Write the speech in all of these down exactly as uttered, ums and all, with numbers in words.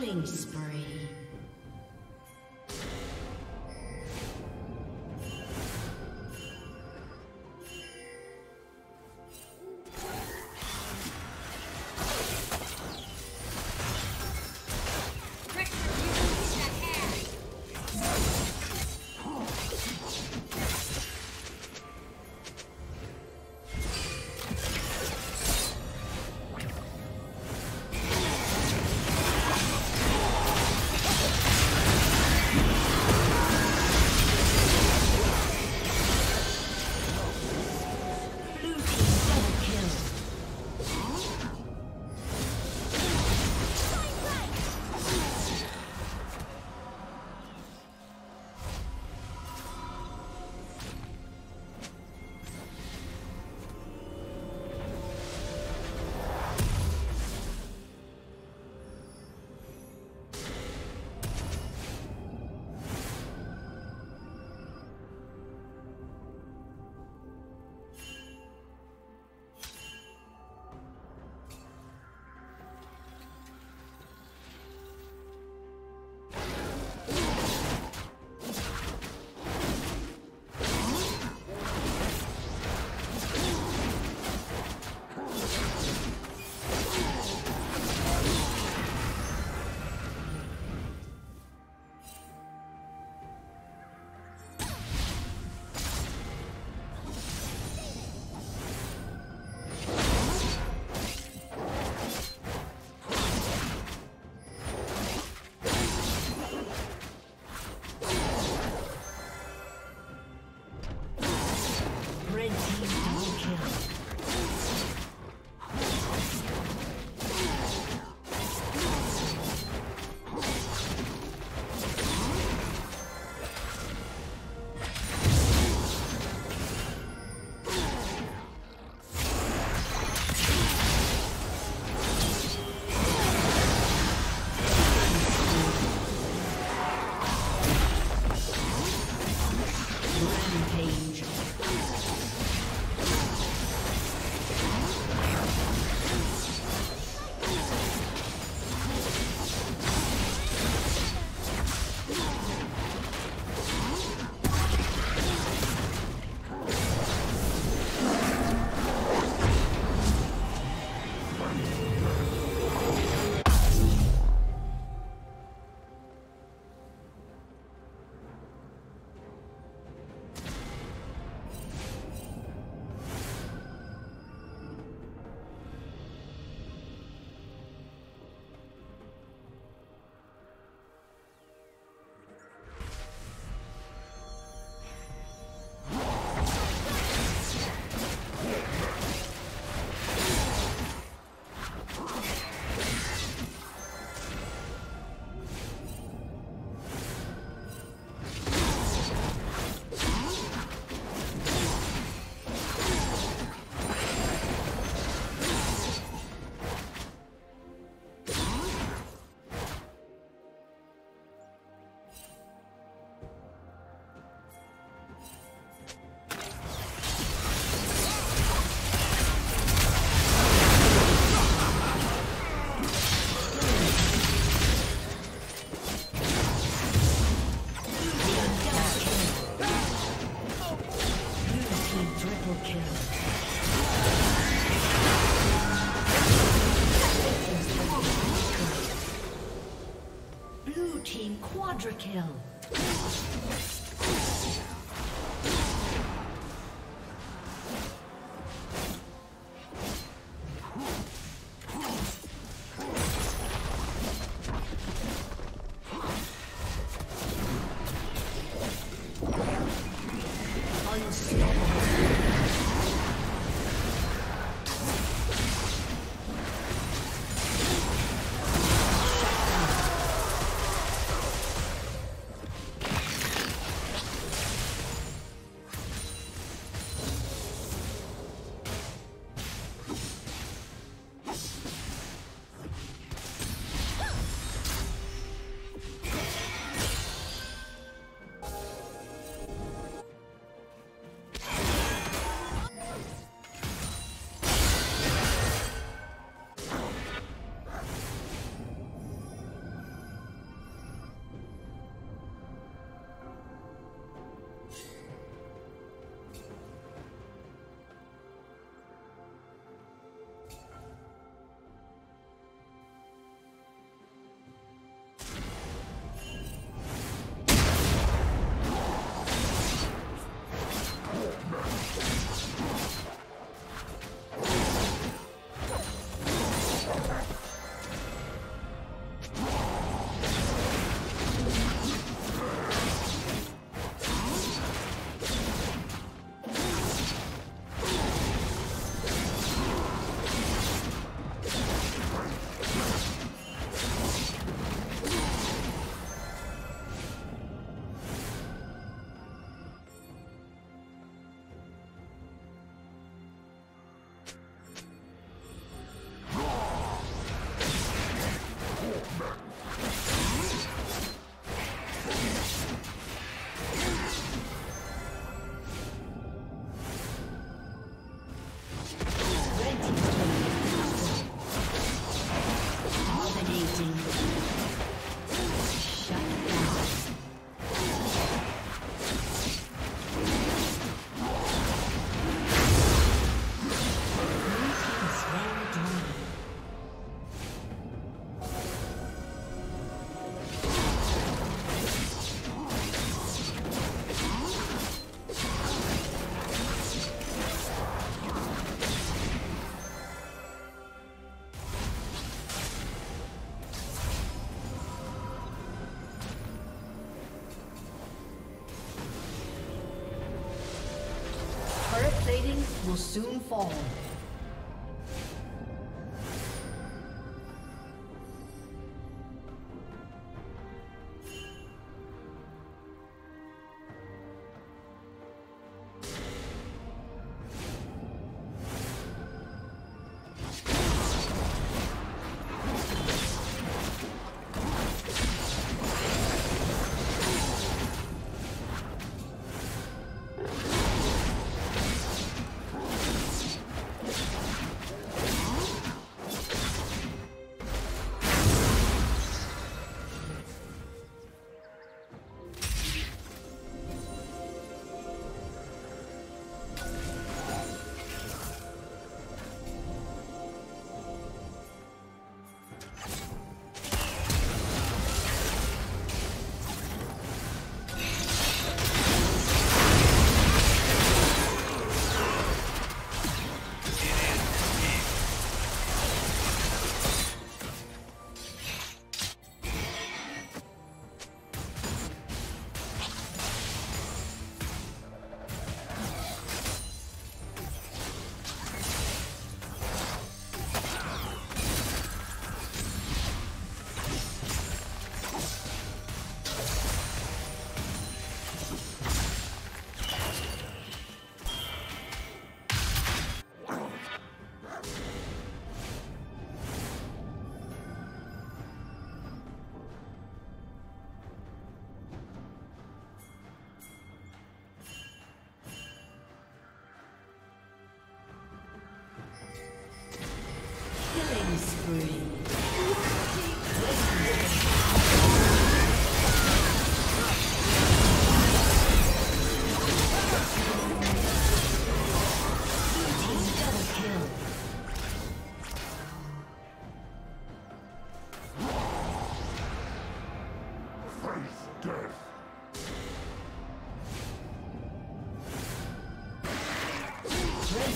Killing spree. Quadra kill. plating will soon fall.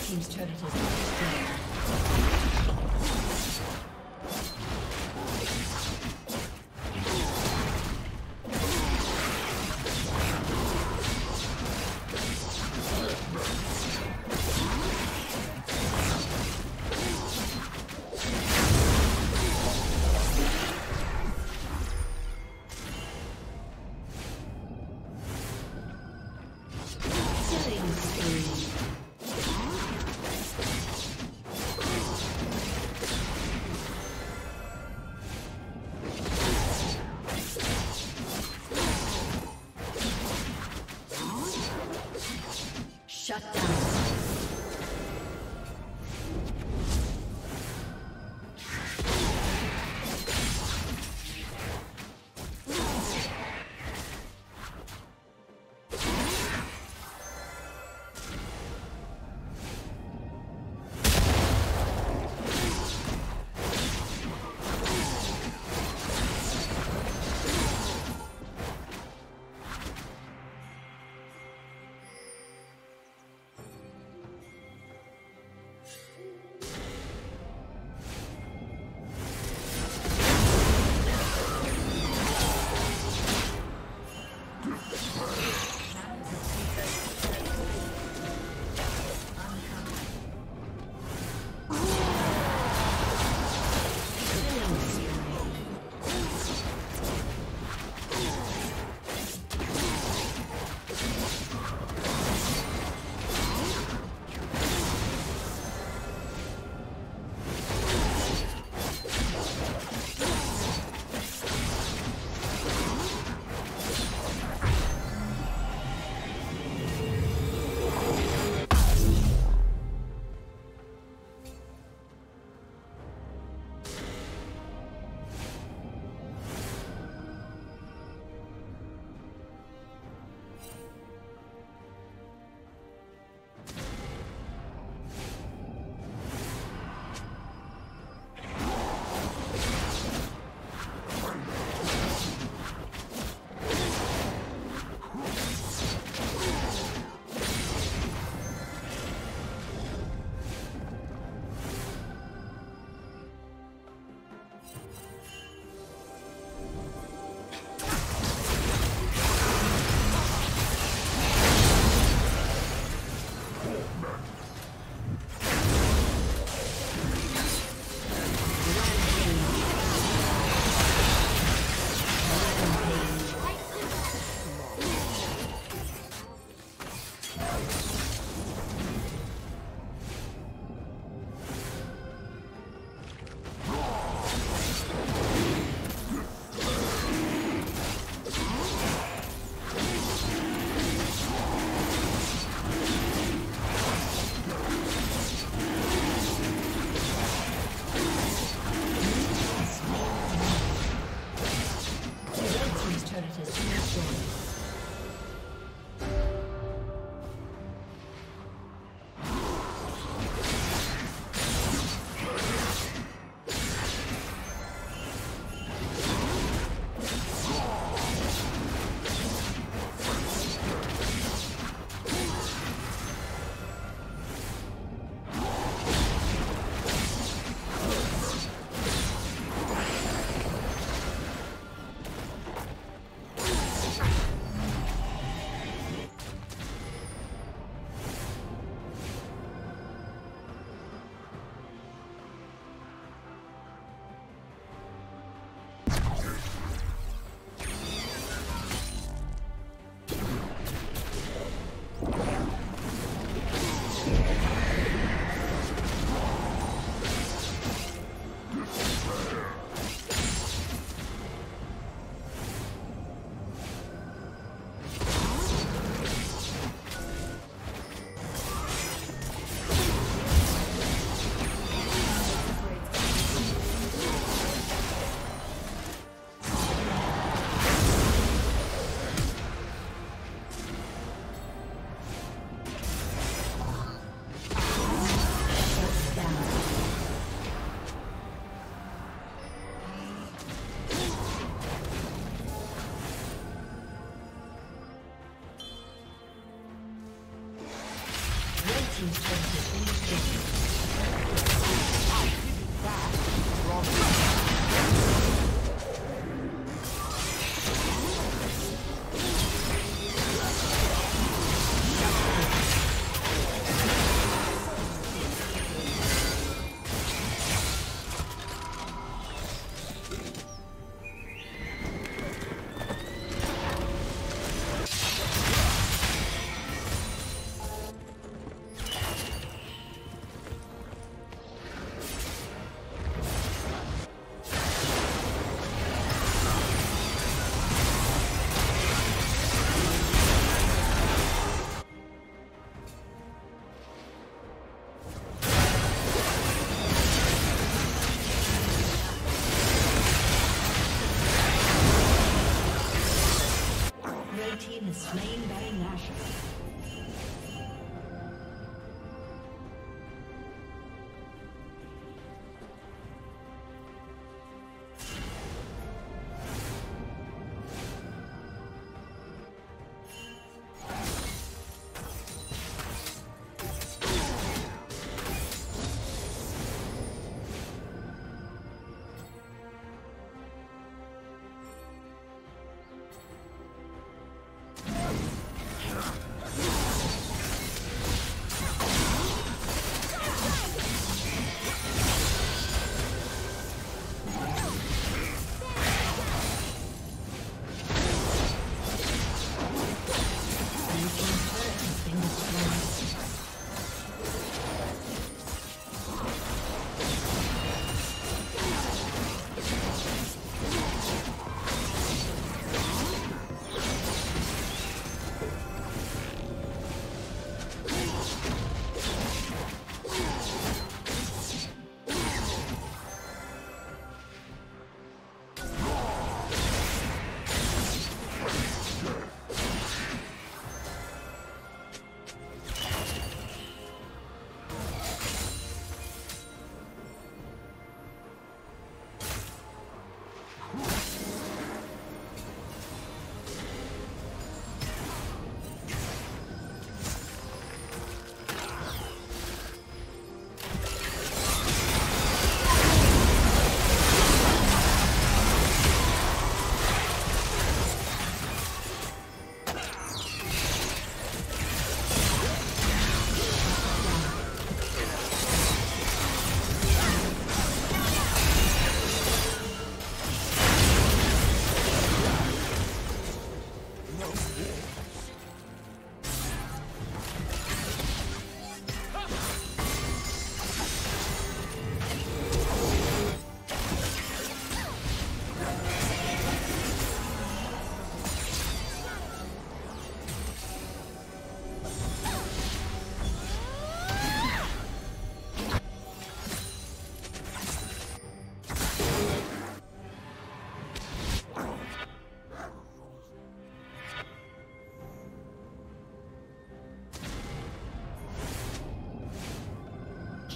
Seems turret has been destroyed. Killing spree. team's turret has been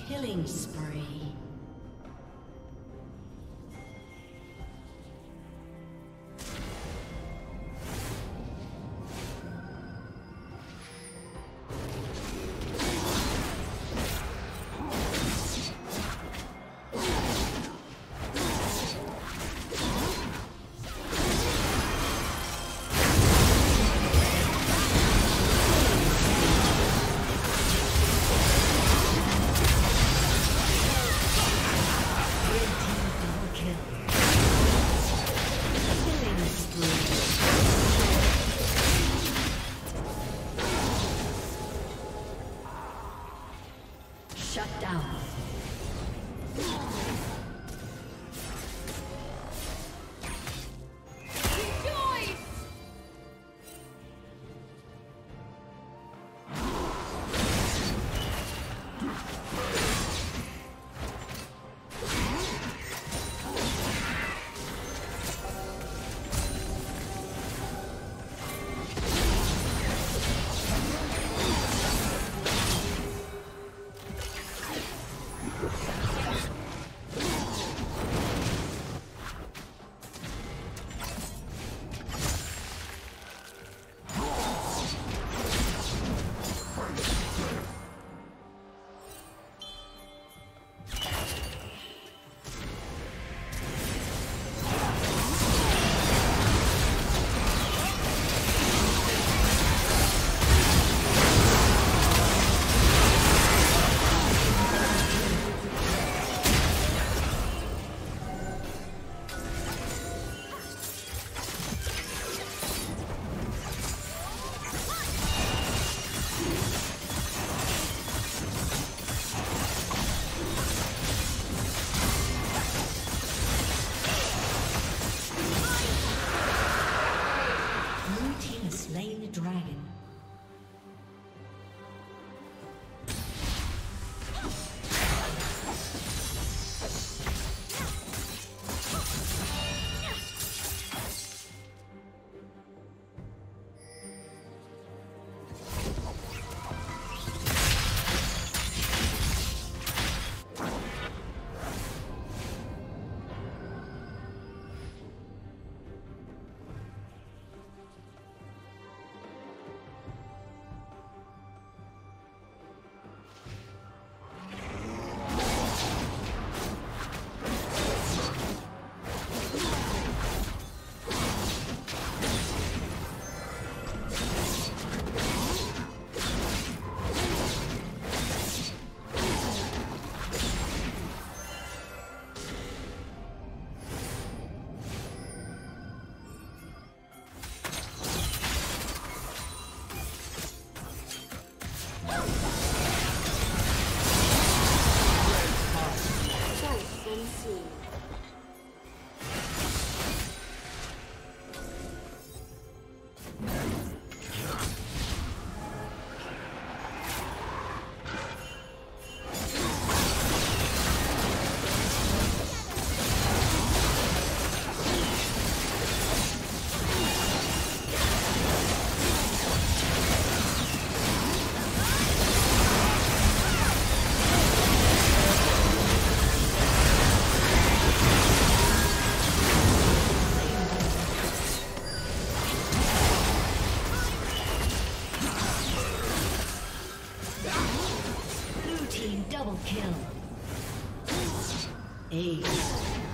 killing spree. Double kill. Ace.